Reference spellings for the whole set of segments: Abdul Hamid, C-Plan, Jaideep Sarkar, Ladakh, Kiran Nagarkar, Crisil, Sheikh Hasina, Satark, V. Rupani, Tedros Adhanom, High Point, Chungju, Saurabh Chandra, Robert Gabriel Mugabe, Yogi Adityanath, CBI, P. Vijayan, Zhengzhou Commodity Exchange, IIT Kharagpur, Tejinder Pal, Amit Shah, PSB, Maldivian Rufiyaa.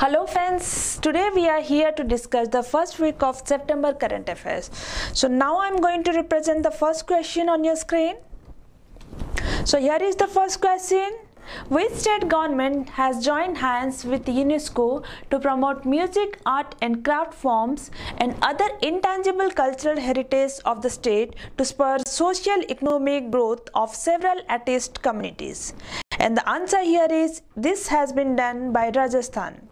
Hello friends, today we are here to discuss the first week of September current affairs. So now I'm going to represent the first question on your screen. So here is the first question. Which state government has joined hands with UNESCO to promote music, art and craft forms and other intangible cultural heritage of the state to spur social economic growth of several artist communities? And the answer here is, this has been done by Rajasthan.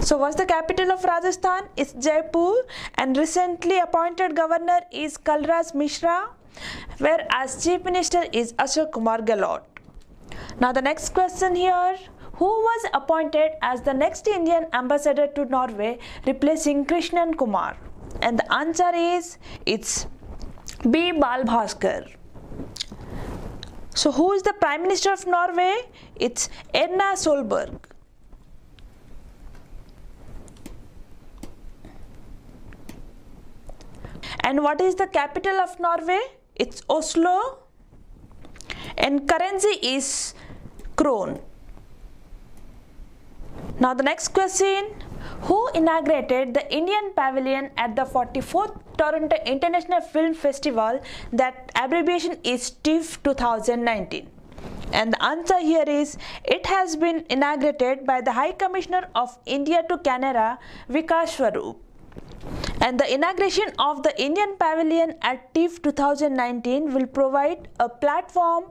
So what's the capital of Rajasthan? It's Jaipur, and recently appointed governor is Kalraj Mishra, whereas Chief Minister is Ashok Kumar Gehlot. Now the next question here, who was appointed as the next Indian ambassador to Norway replacing Krishnan Kumar? And the answer is, it's B. Balbhaskar. So who is the Prime Minister of Norway? It's Erna Solberg. And what is the capital of Norway? It's Oslo. And currency is krone. Now the next question, who inaugurated the Indian pavilion at the 44th Toronto International Film Festival, that abbreviation is TIFF 2019? And the answer here is, it has been inaugurated by the High Commissioner of India to Canada, Vikas Swarup. And the inauguration of the Indian Pavilion at TIFF 2019 will provide a platform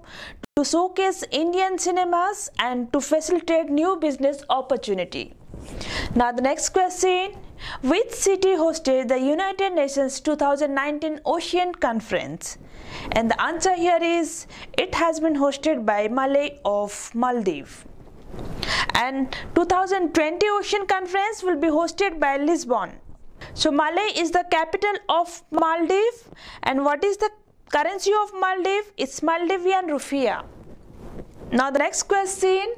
to showcase Indian cinemas and to facilitate new business opportunity. Now the next question, which city hosted the United Nations 2019 Ocean Conference? And the answer here is, it has been hosted by Malé of Maldives. And 2020 Ocean Conference will be hosted by Lisbon. So Malé is the capital of Maldives, and what is the currency of Maldives? It's Maldivian Rufiyaa. Now the next question,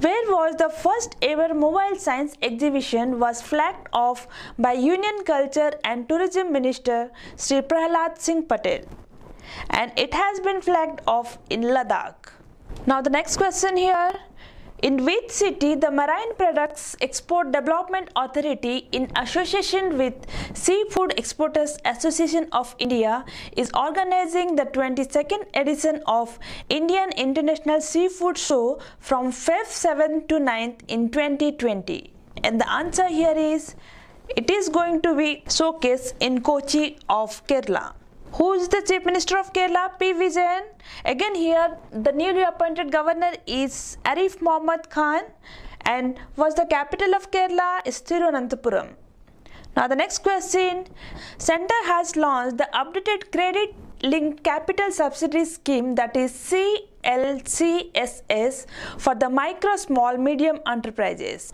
where was the first ever mobile science exhibition was flagged off by Union Culture and Tourism Minister Sri Prahalad Singh Patel? And it has been flagged off in Ladakh. Now the next question here, in which city the Marine Products Export Development Authority, in association with Seafood Exporters Association of India, is organizing the 22nd edition of Indian International Seafood Show from Feb 7th to 9th in 2020? And the answer here is, it is going to be showcased in Kochi of Kerala. Who is the Chief Minister of Kerala? P. Vijayan. Again here, the newly appointed governor is Arif Mohammad Khan, and was the capital of Kerala is Sthirwanathpuram. Now the next question, Centre has launched the updated Credit Linked Capital Subsidy Scheme, that is CLCSS, for the micro, small, medium enterprises.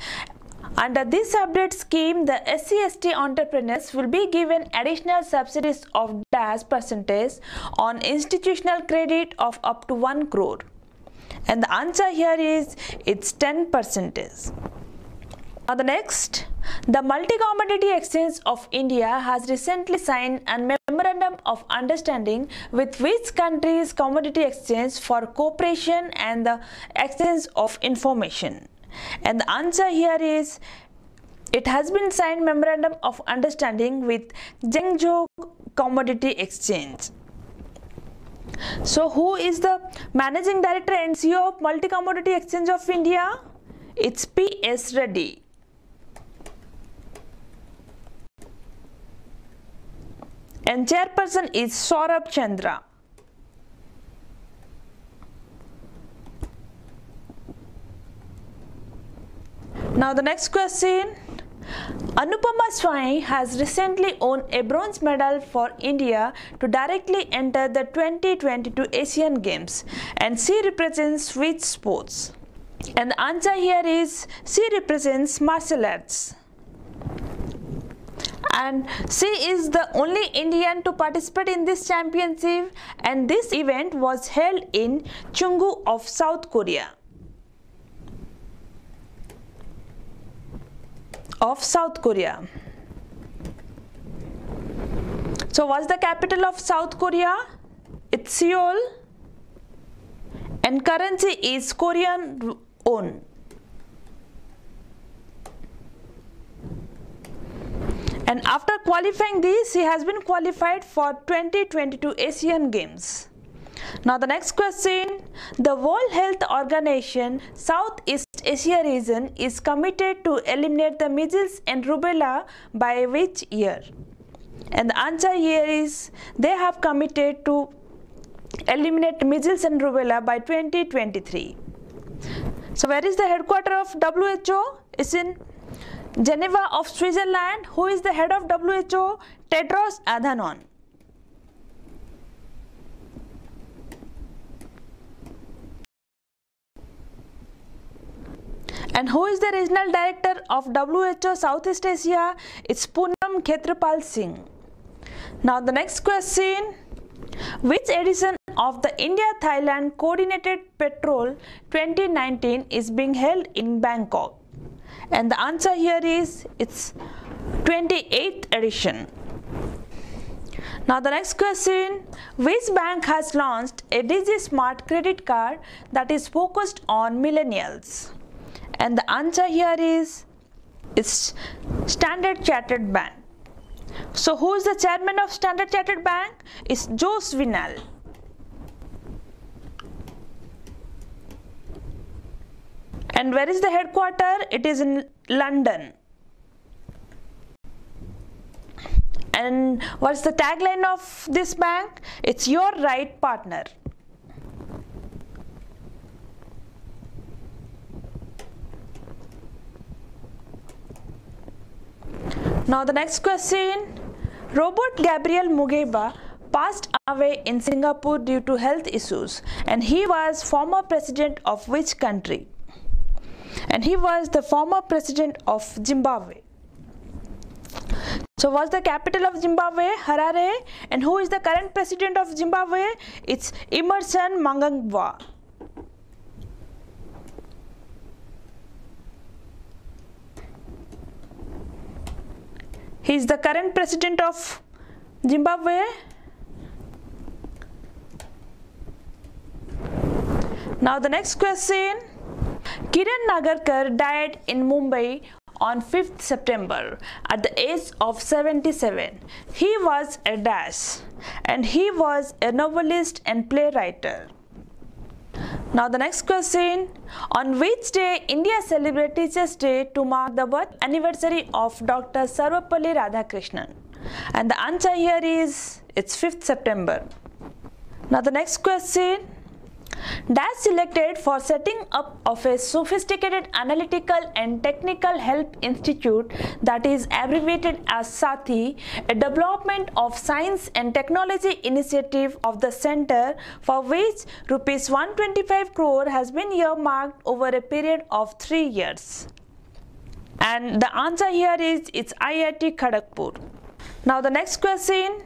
Under this update scheme, the SC/ST entrepreneurs will be given additional subsidies of %% on institutional credit of up to 1 crore. And the answer here is, it's 10%. Now the next, the Multi-Commodity Exchange of India has recently signed a memorandum of understanding with which country's commodity exchange for cooperation and the exchange of information? And the answer here is, it has been signed memorandum of understanding with Zhengzhou Commodity Exchange. So who is the Managing Director and CEO of Multi Commodity Exchange of India? It's P.S. Reddy. And Chairperson is Saurabh Chandra. Now the next question, Anupama Swain has recently won a bronze medal for India to directly enter the 2022 Asian Games, and she represents which sports? And the answer here is, she represents martial arts. And she is the only Indian to participate in this championship, and this event was held in Chungju of South Korea. So what's the capital of South Korea? It's Seoul, and currency is Korean won. and after qualifying these, he has been qualified for 2022 Asian Games. Now the next question, the World Health Organization Southeast Asia region is committed to eliminate the measles and rubella by which year? And the answer here is they have committed to eliminate measles and rubella by 2023. So where is the headquarter of WHO? It's in Geneva of Switzerland. Who is the head of WHO? Tedros Adhanom. And who is the regional director of WHO Southeast Asia? It's Poonam Khetrapal Singh. Now the next question, which edition of the India-Thailand Coordinated Patrol 2019 is being held in Bangkok? And the answer here is it's 28th edition. Now the next question, which bank has launched a DigiSmart credit card that is focused on millennials? And the answer here is it's Standard Chartered Bank. So who is the chairman of Standard Chartered Bank? It's José Viñals. And where is the headquarter? It is in London. And what's the tagline of this bank? It's your right partner. Now the next question, Robert Gabriel Mugabe passed away in Singapore due to health issues, and he was former president of which country? And he was the former president of Zimbabwe. So what's the capital of Zimbabwe? Harare. And who is the current president of Zimbabwe? It's Emmerson Mnangagwa. He is the current president of Zimbabwe. Now the next question, Kiran Nagarkar died in Mumbai on 5th September at the age of 77. He was a dash and he was a novelist and playwright. Now the next question, on which day India celebrates Teachers' Day to mark the birth anniversary of Dr. Sarvapalli Radhakrishnan? And the answer here is it's 5th September. Now the next question, Dash selected for setting up of a sophisticated analytical and technical help institute that is abbreviated as SATI, a development of science and technology initiative of the center, for which rupees 125 crore has been earmarked over a period of 3 years. And the answer here is it's IIT Kharagpur. Now the next question,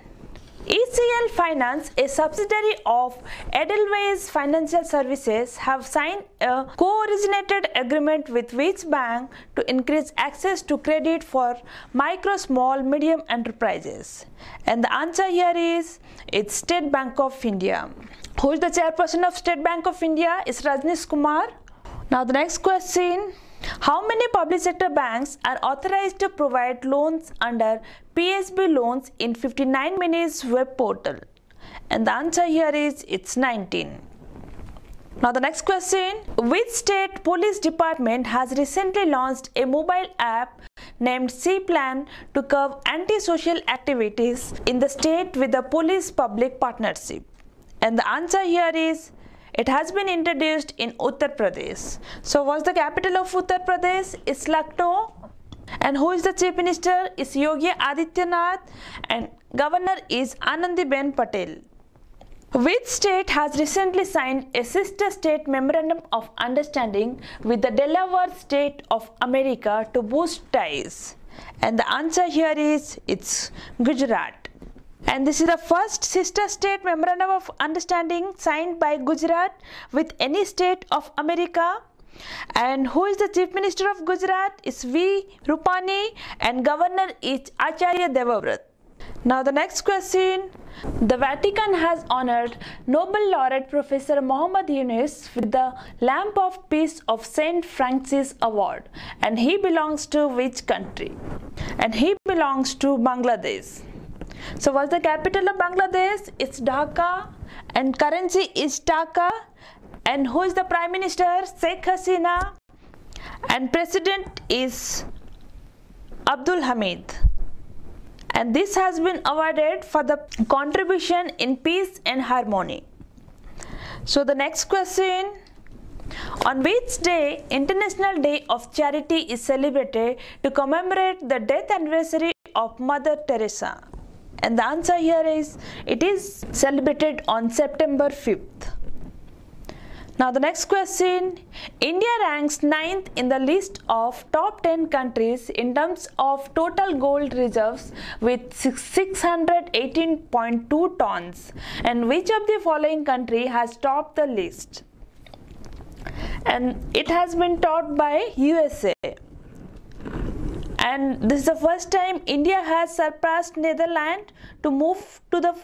ECL Finance, a subsidiary of Edelweiss Financial Services, have signed a co-originated agreement with which bank to increase access to credit for micro, small, medium enterprises? And the answer here is it's State Bank of India. Who is the chairperson of State Bank of India? It's Rajnish Kumar. Now the next question, how many public sector banks are authorized to provide loans under PSB loans in 59 minutes web portal? And the answer here is it's 19. Now the next question, which state police department has recently launched a mobile app named C-Plan to curb antisocial activities in the state with the police-public partnership? And the answer here is it has been introduced in Uttar Pradesh. So what's the capital of Uttar Pradesh? It's Lucknow. And who is the chief minister? It's Yogi Adityanath. And governor is Anandiben Patel. Which state has recently signed a sister state memorandum of understanding with the Delaware state of America to boost ties? And the answer here is it's Gujarat. And this is the first sister state memorandum of understanding signed by Gujarat with any state of America. And who is the chief minister of Gujarat? It's V. Rupani, and governor is Acharya Devavrat. Now the next question. The Vatican has honored Nobel laureate Professor Muhammad Yunus with the Lamp of Peace of St. Francis Award, and he belongs to which country? And he belongs to Bangladesh. So what's the capital of Bangladesh? It's Dhaka, and currency is Taka, and who is the Prime Minister? Sheikh Hasina, and President is Abdul Hamid. And this has been awarded for the contribution in peace and harmony. So the next question. On which day International Day of Charity is celebrated to commemorate the death anniversary of Mother Teresa? And the answer here is, it is celebrated on September 5th. Now the next question. India ranks 9th in the list of top 10 countries in terms of total gold reserves with 618.2 tons. And which of the following country has topped the list? And it has been topped by USA. And this is the first time India has surpassed Netherlands to move to the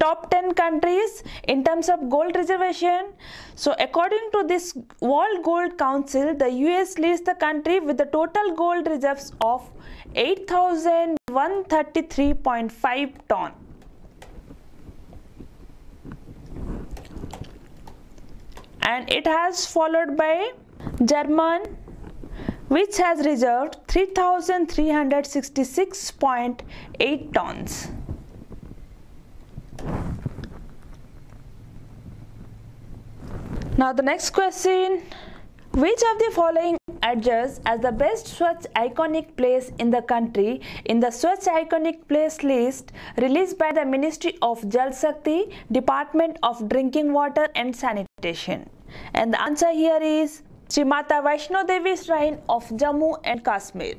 top 10 countries in terms of gold reservation. So according to this World Gold Council, the US leads the country with the total gold reserves of 8,133.5 ton. And it has followed by Germany, which has reserved 3,366.8 tons. Now the next question. Which of the following adjusts as the best Swachh Iconic Place in the country in the Swachh Iconic Place list released by the Ministry of Jal Shakti, Department of Drinking Water and Sanitation? And the answer here is Sri Mata Vaishno Devi Shrine of Jammu and Kashmir.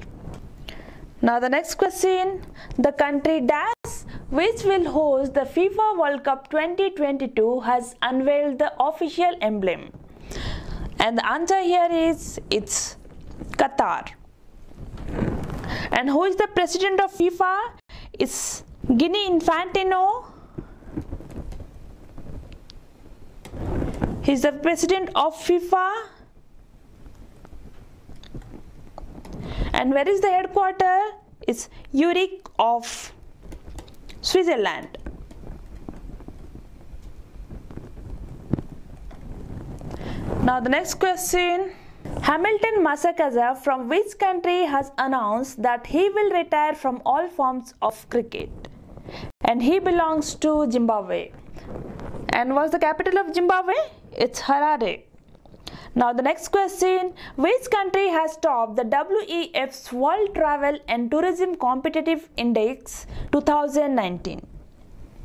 Now the next question. The country DAS, which will host the FIFA World Cup 2022, has unveiled the official emblem. And the answer here is, it's Qatar. And who is the president of FIFA? It's Gianni Infantino. He's the president of FIFA. And where is the headquarters? It's Zurich of Switzerland. Now the next question. Hamilton Masakaza from which country has announced that he will retire from all forms of cricket? And he belongs to Zimbabwe. And what's the capital of Zimbabwe? It's Harare. Now the next question. Which country has topped the WEF's World Travel and Tourism Competitive Index 2019?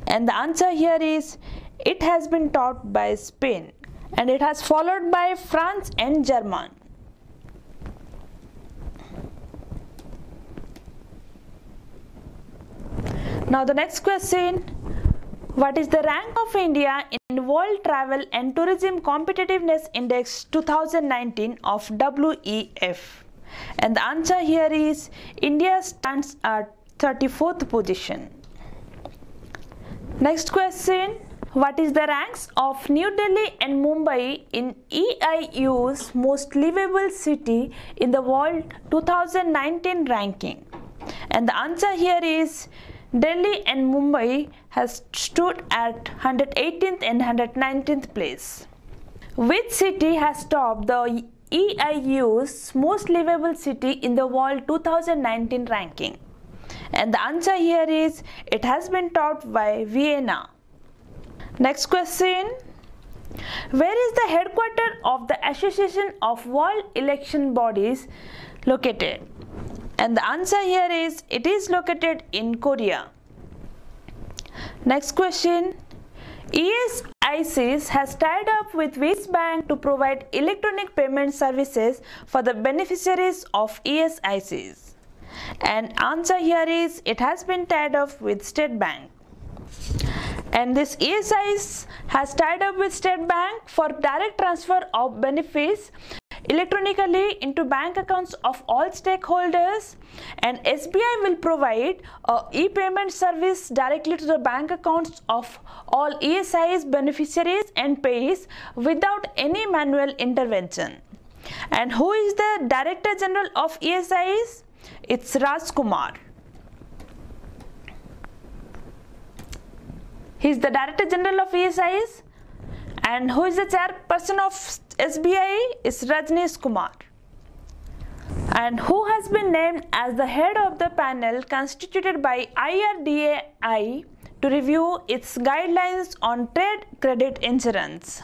And the answer here is, it has been topped by Spain, and it has followed by France and Germany. Now the next question. What is the rank of India in World Travel and Tourism Competitiveness Index 2019 of WEF? And the answer here is, India stands at 34th position. Next question. What is the ranks of New Delhi and Mumbai in EIU's most livable city in the world 2019 ranking? And the answer here is, Delhi and Mumbai has stood at 118th and 119th place. Which city has topped the EIU's most livable city in the world 2019 ranking? And the answer here is, it has been topped by Vienna. Next question. Where is the headquarters of the Association of World Election Bodies located? And the answer here is, it is located in Korea. Next question. ESICs has tied up with which bank to provide electronic payment services for the beneficiaries of ESICs? And answer here is, it has been tied up with State Bank. And this ESICs has tied up with State Bank for direct transfer of benefits electronically into bank accounts of all stakeholders, and SBI will provide e-payment service directly to the bank accounts of all ESIS beneficiaries and payees without any manual intervention. And who is the Director General of ESIS? It's Raj Kumar. He is the Director General of ESIS. And who is the chairperson of SBI? Is Rajnish Kumar. And who has been named as the head of the panel constituted by IRDAI to review its guidelines on trade credit insurance?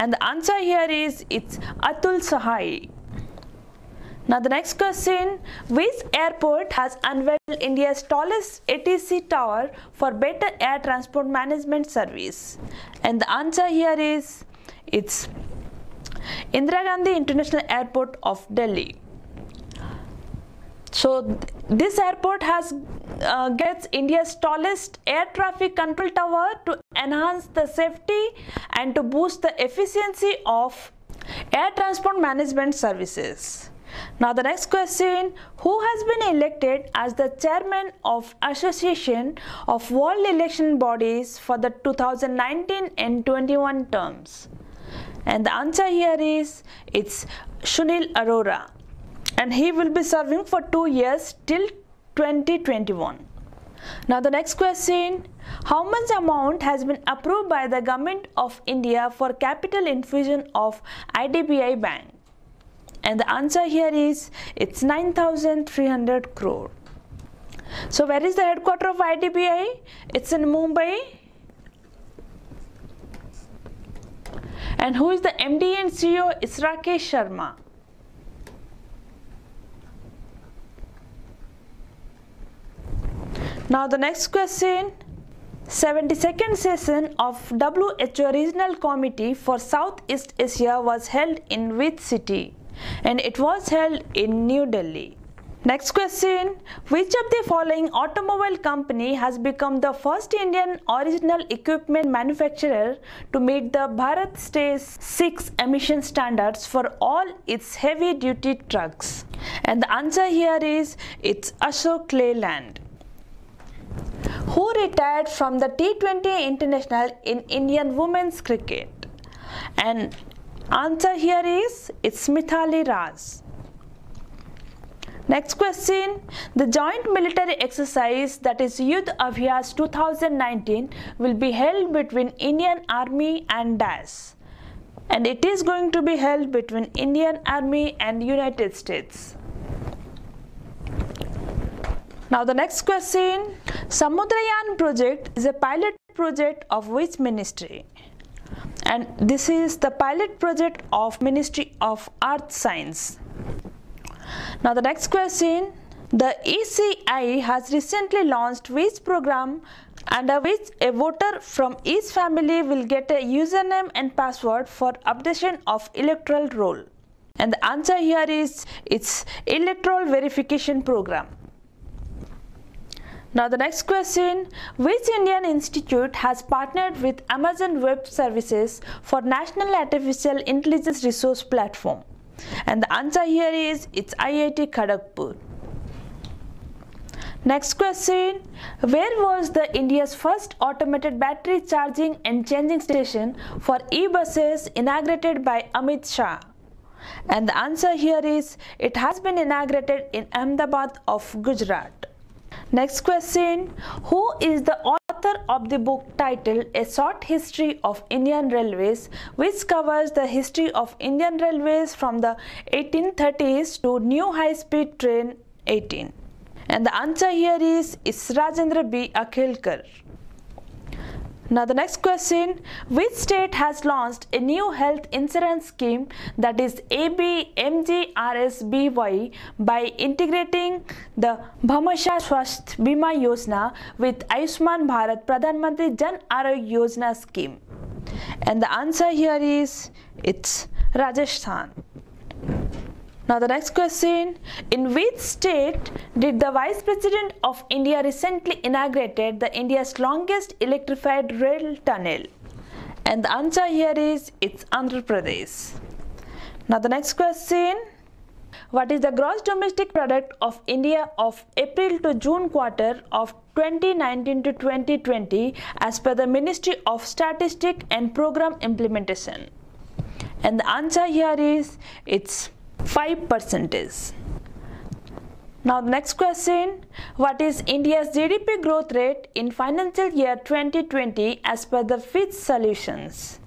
And the answer here is it's Atul Sahai. Now the next question, which airport has unveiled India's tallest ATC tower for better air transport management service? And the answer here is it's Indira Gandhi International Airport of Delhi. So this airport has gets India's tallest air traffic control tower to enhance the safety and to boost the efficiency of air transport management services. Now the next question, who has been elected as the chairman of Association of World Election Bodies for the 2019 and 21 terms? And the answer here is it's Sunil Arora, and he will be serving for 2 years till 2021. Now the next question, how much amount has been approved by the Government of India for capital infusion of IDBI Bank? And the answer here is it's 9,300 crore. So where is the headquarters of IDBI? It's in Mumbai. And who is the MD and CEO? It's Rakesh Sharma. Now the next question, 72nd session of WHO Regional Committee for Southeast Asia was held in which city? And it was held in New Delhi. Next question, which of the following automobile company has become the first Indian original equipment manufacturer to meet the Bharat Stage 6 emission standards for all its heavy duty trucks? And the answer here is it's Ashok Leyland. Who retired from the T20 International in Indian women's cricket? And answer here is it's Mithali Raj. Next question, the joint military exercise that is Yudh Abhyas 2019 will be held between Indian Army and DAS, and it is going to be held between Indian Army and United States. Now the next question, Samudrayaan project is a pilot project of which ministry? And this is the pilot project of Ministry of Earth Science. Now the next question, the ECI has recently launched which program under which a voter from each family will get a username and password for updation of electoral roll? And the answer here is it's electoral verification program. Now the next question, which Indian institute has partnered with Amazon Web Services for National Artificial Intelligence Resource Platform? And the answer here is it's IIT Kharagpur. Next question, where was the India's first automated battery charging and changing station for e-buses inaugurated by Amit Shah? And the answer here is it has been inaugurated in Ahmedabad of Gujarat. Next question, who is the author of the book titled A Short History of Indian Railways, which covers the history of Indian Railways from the 1830s to New High Speed Train 18? And the answer here is Rajendra B. Akhilkar. Now the next question, which state has launched a new health insurance scheme that is ABMGRSBY by integrating the Bhamashya Swasth Bima Yojana with Ayushman Bharat Pradhan Mantri Jan Arogya Yojana scheme? And the answer here is it's Rajasthan. Now the next question, in which state did the Vice President of India recently inaugurated the India's longest electrified rail tunnel? And the answer here is it's Andhra Pradesh. Now the next question. What is the gross domestic product of India of April to June quarter of 2019 to 2020 as per the Ministry of Statistics and Program Implementation? And the answer here is it's 5%. Now the next question. What is India's GDP growth rate in financial year 2020 as per the Fitch Solutions?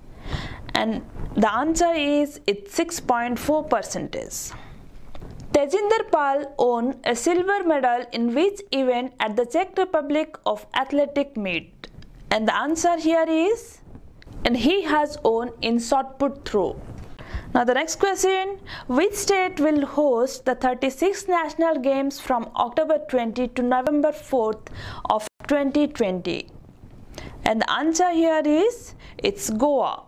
And the answer is it's 6.4%. Tejinder Pal won a silver medal in which event at the Czech Republic of athletic meet? And the answer here is, and he has won in shot put throw. Now the next question, which state will host the 36 national games from October 20 to November 4th of 2020? And the answer here is, it's Goa.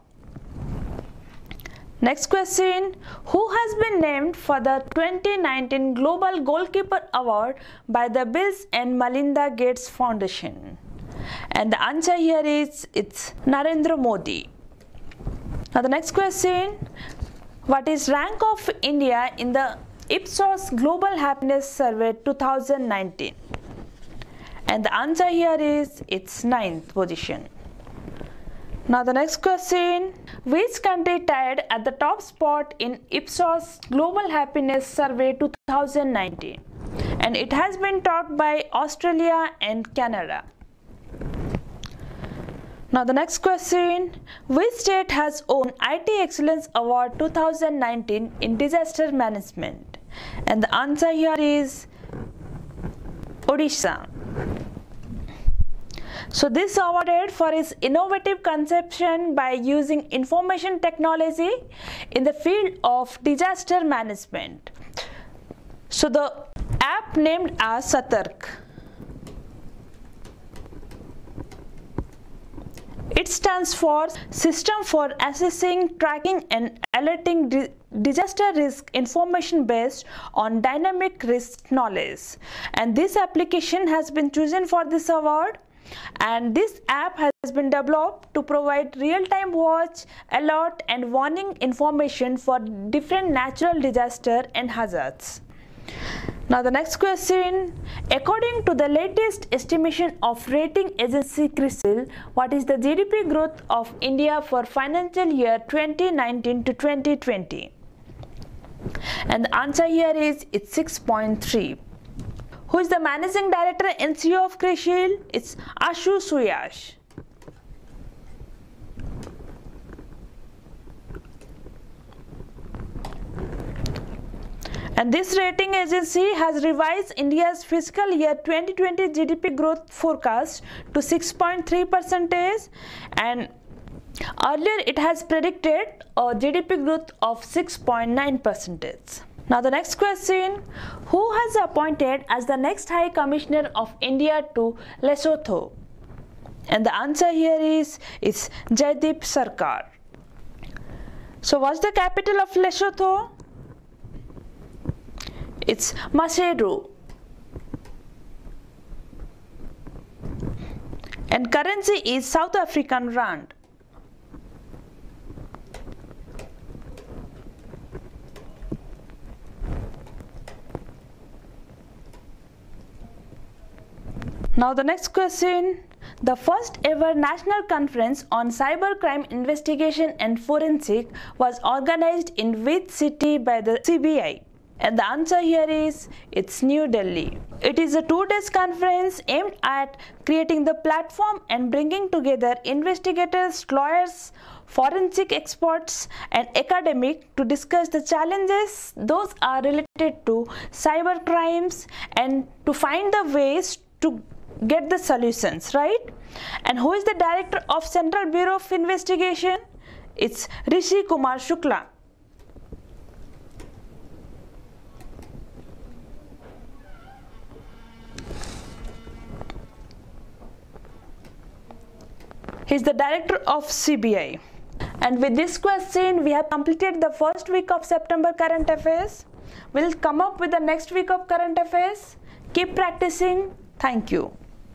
Next question, who has been named for the 2019 Global Goalkeeper Award by the Bills and Melinda Gates Foundation? And the answer here is, it's Narendra Modi. Now the next question, what is rank of India in the Ipsos Global Happiness Survey 2019? And the answer here is, it's 9th position. Now the next question, which country tied at the top spot in Ipsos Global Happiness Survey 2019? And it has been topped by Australia and Canada. Now the next question, which state has won IT Excellence Award 2019 in Disaster Management? And the answer here is Odisha. So this is awarded for its innovative conception by using information technology in the field of disaster management. So the app named as Satark. It stands for System for Assessing, Tracking and Alerting Disaster Risk Information based on Dynamic Risk Knowledge. And this application has been chosen for this award. And this app has been developed to provide real-time watch, alert and warning information for different natural disasters and hazards. Now the next question, according to the latest estimation of rating agency Crisil, what is the GDP growth of India for financial year 2019 to 2020? And the answer here is it's 6.3%. Who is the Managing Director and CEO of Crisil? It's Ashu Suyash. And this rating agency has revised India's fiscal year 2020 GDP growth forecast to 6.3%, and earlier it has predicted a GDP growth of 6.9%. Now the next question, who has appointed as the next High Commissioner of India to Lesotho? And the answer here is, it's Jaideep Sarkar. So what's the capital of Lesotho? It's Maseru. And currency is South African Rand. Now the next question, the first ever national conference on cybercrime investigation and forensic was organized in which city by the CBI? And the answer here is, it's New Delhi. It is a 2-day conference aimed at creating the platform and bringing together investigators, lawyers, forensic experts and academics to discuss the challenges those are related to cybercrimes and to find the ways to get the solutions, right? And who is the Director of Central Bureau of Investigation? It's Rishi Kumar Shukla. He is the Director of CBI. And with this question, we have completed the first week of September current affairs. We'll come up with the next week of current affairs. Keep practicing. Thank you.